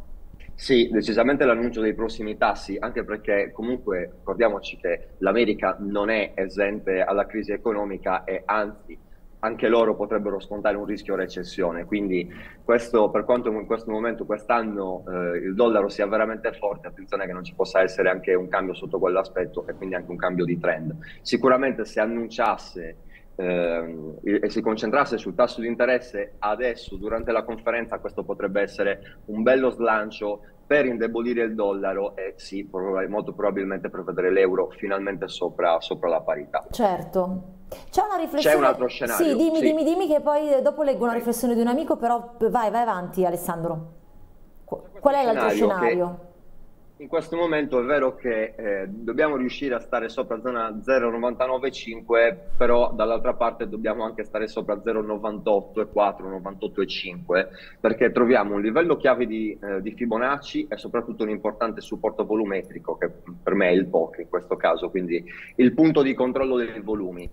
Sì, decisamente l'annuncio dei prossimi tassi, anche perché comunque ricordiamoci che l'America non è esente alla crisi economica e anzi anche loro potrebbero scontare un rischio recessione, quindi questo, per quanto in questo momento, quest'anno eh, il dollaro sia veramente forte, attenzione che non ci possa essere anche un cambio sotto quell'aspetto e quindi anche un cambio di trend. Sicuramente se annunciasse e si concentrasse sul tasso di interesse adesso durante la conferenza, questo potrebbe essere un bello slancio per indebolire il dollaro e sì, molto probabilmente per vedere l'euro finalmente sopra, sopra la parità. Certo. C'è una riflessione. C'è un altro scenario. Sì, dimmi, sì. dimmi, dimmi che poi dopo leggo una riflessione di un amico, però vai, vai avanti Alessandro. Qual è l'altro scenario? Che... In questo momento è vero che eh, dobbiamo riuscire a stare sopra zona zero virgola novantanove cinque, però dall'altra parte dobbiamo anche stare sopra zero virgola novantotto quattro, novantotto virgola cinque, perché troviamo un livello chiave di, eh, di Fibonacci e soprattutto un importante supporto volumetrico, che per me è il P O C in questo caso, quindi il punto di controllo dei volumi.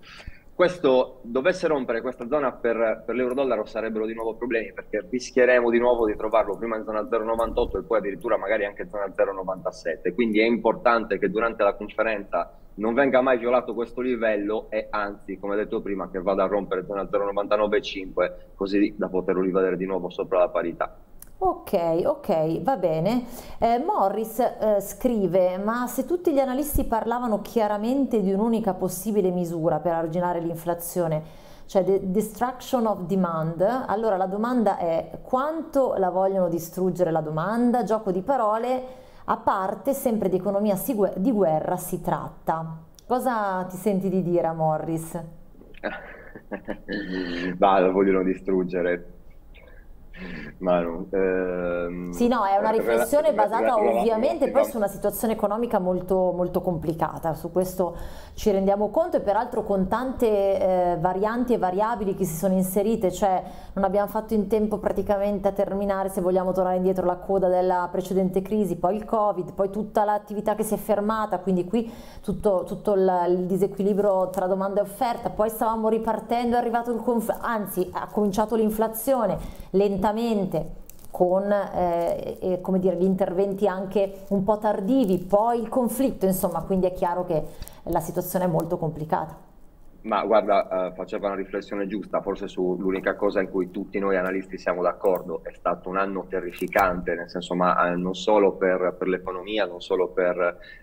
Questo dovesse rompere questa zona per, per l'euro-dollaro sarebbero di nuovo problemi, perché rischieremo di nuovo di trovarlo prima in zona zero virgola novantotto e poi addirittura magari anche in zona zero virgola novantasette, quindi è importante che durante la conferenza non venga mai violato questo livello e anzi, come detto prima, che vada a rompere zona zero virgola novantanove cinque così da poterlo rivedere di nuovo sopra la parità. Ok, ok, va bene. Eh, Morris eh, scrive, ma se tutti gli analisti parlavano chiaramente di un'unica possibile misura per arginare l'inflazione, cioè the destruction of demand, allora la domanda è quanto la vogliono distruggere la domanda? Gioco di parole, a parte sempre di economia si, di guerra si tratta. Cosa ti senti di dire a Morris? Bah, la vogliono distruggere. Manu, ehm, sì, no, è una riflessione basata ovviamente poi su una situazione economica molto, molto complicata, su questo ci rendiamo conto e peraltro con tante eh, varianti e variabili che si sono inserite, cioè non abbiamo fatto in tempo praticamente a terminare, se vogliamo tornare indietro, la coda della precedente crisi, poi il Covid, poi tutta l'attività che si è fermata, quindi qui tutto, tutto il, il disequilibrio tra domanda e offerta, poi stavamo ripartendo, è arrivato il conflitto, anzi ha cominciato l'inflazione lentamente con eh, eh, come dire, gli interventi anche un po' tardivi, poi il conflitto, insomma, quindi è chiaro che la situazione è molto complicata. Ma guarda, eh, faceva una riflessione giusta, forse sull'unica cosa in cui tutti noi analisti siamo d'accordo, è stato un anno terrificante, nel senso, ma eh, non solo per, per l'economia, non solo per,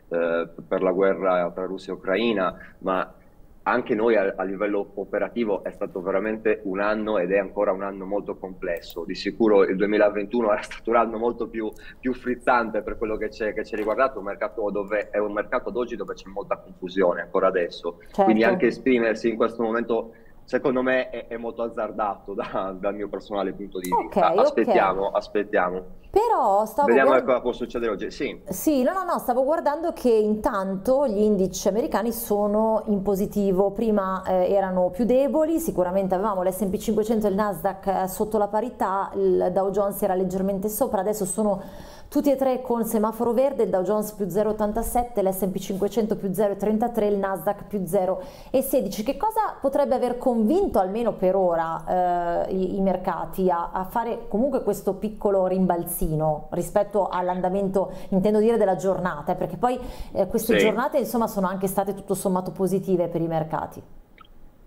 eh, per la guerra tra Russia e Ucraina, ma anche noi a, a livello operativo è stato veramente un anno ed è ancora un anno molto complesso. Di sicuro il duemilaventuno era stato un anno molto più, più frizzante per quello che ci ha riguardato, un mercato dove, è un mercato ad oggi dove c'è molta confusione ancora adesso, certo. Quindi anche esprimersi in questo momento secondo me è, è molto azzardato da, dal mio personale punto di vista. Okay, aspettiamo, okay. aspettiamo. Però stavo Vediamo guard... cosa può succedere oggi. Sì, sì no, no, no, stavo guardando che intanto gli indici americani sono in positivo. Prima eh, erano più deboli, sicuramente avevamo l'esse e pi cinquecento e il Nasdaq sotto la parità, il Dow Jones era leggermente sopra, adesso sono tutti e tre con semaforo verde, il Dow Jones più zero virgola ottantasette, l'esse e pi cinquecento più zero virgola trentatré, il Nasdaq più zero virgola sedici. Che cosa potrebbe aver convinto, almeno per ora, eh, i, i mercati a, a fare comunque questo piccolo rimbalzino rispetto all'andamento, intendo dire, della giornata? Perché poi eh, queste sì. giornate, insomma, sono anche state tutto sommato positive per i mercati.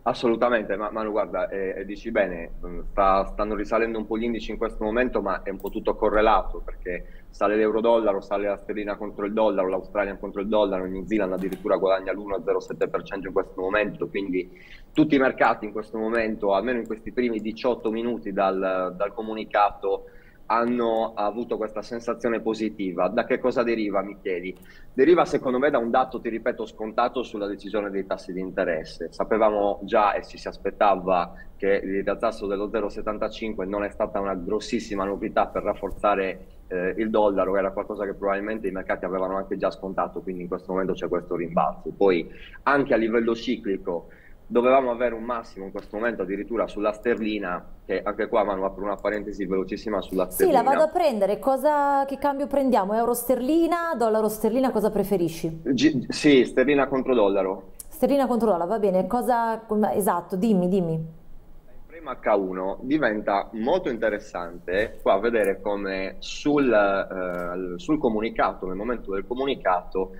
Assolutamente, ma, Manu, guarda, eh, dici bene, sta, stanno risalendo un po' gli indici in questo momento, ma è un po' tutto correlato, perché sale l'euro-dollaro, sale la sterlina contro il dollaro, l'Australia contro il dollaro, New Zealand addirittura guadagna l'uno virgola zero sette per cento in questo momento, quindi tutti i mercati in questo momento, almeno in questi primi diciotto minuti dal, dal comunicato, hanno avuto questa sensazione positiva. Da che cosa deriva, mi chiedi? Deriva secondo me da un dato, ti ripeto, scontato sulla decisione dei tassi di interesse. Sapevamo già e ci si aspettava che il tasso dello zero virgola settantacinque non è stata una grossissima novità per rafforzare eh, il dollaro, era qualcosa che probabilmente i mercati avevano anche già scontato, quindi in questo momento c'è questo rimbalzo. Poi anche a livello ciclico dovevamo avere un massimo in questo momento addirittura sulla sterlina, che anche qua, Manu, apro una parentesi velocissima sulla sterlina. Sì, la vado a prendere. Cosa, che cambio prendiamo? Euro sterlina, dollaro sterlina, cosa preferisci? G sì, sterlina contro dollaro. Sterlina contro dollaro, va bene. Cosa, esatto, dimmi, dimmi. Il primo acca uno diventa molto interessante qua vedere come sul, eh, sul comunicato, nel momento del comunicato,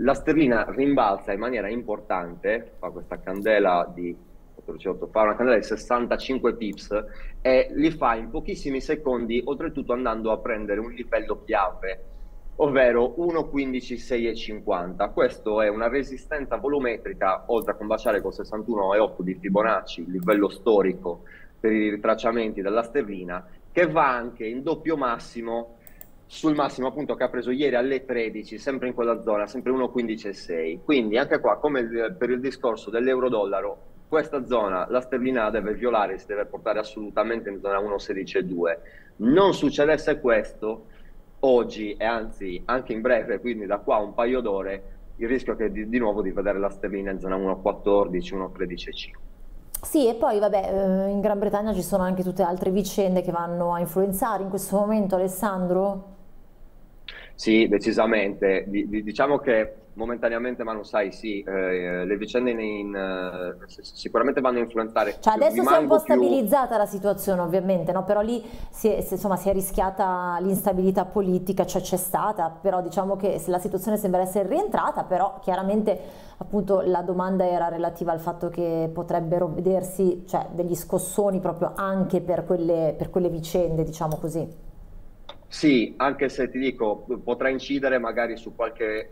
la sterlina rimbalza in maniera importante, fa questa candela di quattrocentotto, fa una candela di sessantacinque pips e li fa in pochissimi secondi, oltretutto andando a prendere un livello chiave, ovvero uno virgola quindici sei cinquanta. Questo è una resistenza volumetrica, oltre a combaciare con sessantuno virgola otto di Fibonacci, il livello storico per i ritracciamenti della sterlina, che va anche in doppio massimo sul massimo appunto che ha preso ieri alle tredici, sempre in quella zona, sempre uno virgola quindici sei. Quindi anche qua, come per il discorso dell'euro-dollaro, questa zona la sterlina deve violare, si deve portare assolutamente in zona uno virgola sedici due. Non succedesse questo oggi, e anzi anche in breve, quindi da qua a un paio d'ore, il rischio è che di, di nuovo di vedere la sterlina in zona uno virgola quattordici uno virgola tredici cinque. Sì, e poi vabbè, in Gran Bretagna ci sono anche tutte altre vicende che vanno a influenzare in questo momento, Alessandro? Sì, decisamente. Diciamo che momentaneamente, ma non sai, sì, eh, le vicende in, in, sicuramente vanno a influenzare. Cioè adesso si è un po' stabilizzata più... la situazione, ovviamente, no? Però lì si è, insomma, si è rischiata l'instabilità politica, cioè c'è stata, però diciamo che la situazione sembra essere rientrata, però chiaramente appunto la domanda era relativa al fatto che potrebbero vedersi, cioè, degli scossoni proprio anche per quelle, per quelle vicende, diciamo così. Sì, anche se ti dico, potrà incidere magari su qualche eh,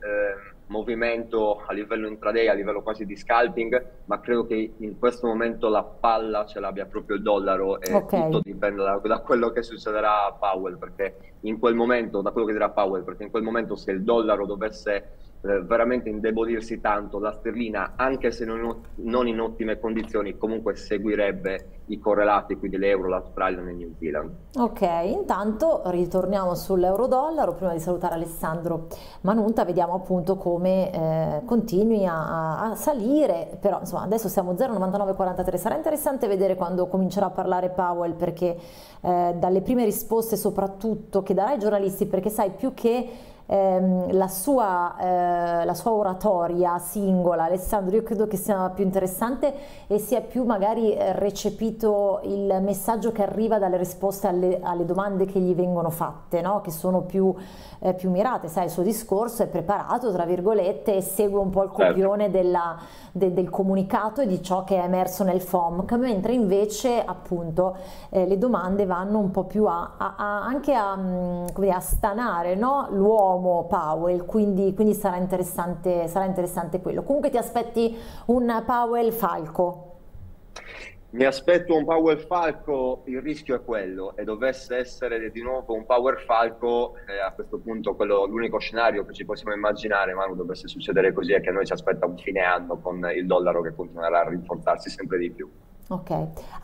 movimento a livello intraday, a livello quasi di scalping, ma credo che in questo momento la palla ce l'abbia proprio il dollaro e okay. Tutto dipende da, da quello che succederà a Powell, perché in quel momento, da quello che dirà Powell, perché in quel momento se il dollaro dovesse eh, veramente indebolirsi tanto, la sterlina, anche se non, non in ottime condizioni, comunque seguirebbe i correlati, quindi l'euro, l'Australia e il New Zealand. Ok, intanto ritorniamo sull'euro-dollaro, prima di salutare Alessandro Manunta, vediamo appunto come eh, continui a, a salire, però insomma adesso siamo zero virgola novantanove quarantatré, sarà interessante vedere quando comincerà a parlare Powell, perché eh, dalle prime risposte soprattutto che darà ai giornalisti, perché sai, più che ehm, la, sua, eh, la sua oratoria singola, Alessandro, io credo che sia più interessante e sia più magari recepita il messaggio che arriva dalle risposte alle, alle domande che gli vengono fatte, no? Che sono più, eh, più mirate. Sai, il suo discorso è preparato, tra virgolette, e segue un po' il copione della, de, del comunicato e di ciò che è emerso nel F O M C, mentre invece appunto eh, le domande vanno un po' più a, a, a, anche a, come dire, a stanare, no? L'uomo Powell, quindi, quindi sarà interessante, sarà interessante quello. Comunque ti aspetti un Powell falco? Mi aspetto un Powell falco, il rischio è quello, e dovesse essere di nuovo un Powell falco, eh, a questo punto l'unico scenario che ci possiamo immaginare, ma non dovesse succedere così, è che noi ci aspettiamo un fine anno con il dollaro che continuerà a rinforzarsi sempre di più. Ok,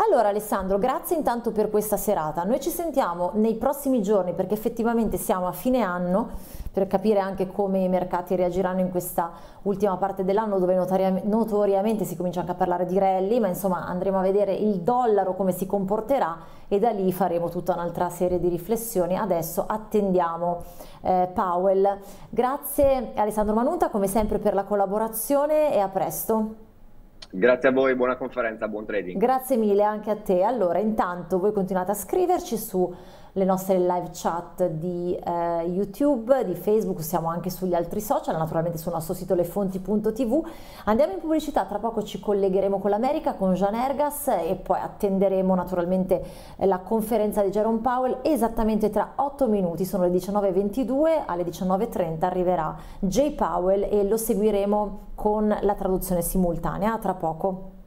allora Alessandro, grazie intanto per questa serata, noi ci sentiamo nei prossimi giorni perché effettivamente siamo a fine anno, per capire anche come i mercati reagiranno in questa ultima parte dell'anno, dove notoriamente si comincia anche a parlare di rally, ma insomma andremo a vedere il dollaro come si comporterà e da lì faremo tutta un'altra serie di riflessioni. Adesso attendiamo eh, Powell. Grazie Alessandro Manunta come sempre per la collaborazione e a presto. Grazie a voi, buona conferenza, buon trading. Grazie mille anche a te. Allora intanto voi continuate a scriverci su le nostre live chat di eh, YouTube, di Facebook, siamo anche sugli altri social, naturalmente sul nostro sito le fonti punto tv. Andiamo in pubblicità, tra poco ci collegheremo con l'America, con Jean Ergas, e poi attenderemo naturalmente la conferenza di Jerome Powell esattamente tra otto minuti, sono le diciannove e ventidue, alle diciannove e trenta arriverà J Powell e lo seguiremo con la traduzione simultanea. Tra poco.